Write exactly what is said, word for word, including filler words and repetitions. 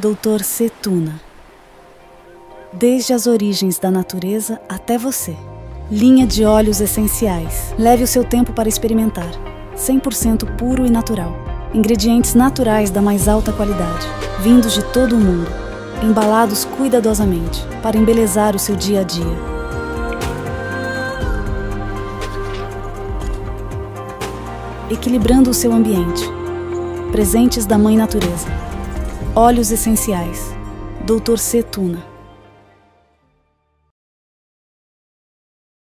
doutor C. Tuna. Desde as origens da natureza até você. Linha de óleos essenciais. Leve o seu tempo para experimentar. cem por cento puro e natural. Ingredientes naturais da mais alta qualidade, vindos de todo o mundo, embalados cuidadosamente para embelezar o seu dia a dia. Equilibrando o seu ambiente. Presentes da Mãe Natureza. Óleos essenciais. doutor C. Tuna.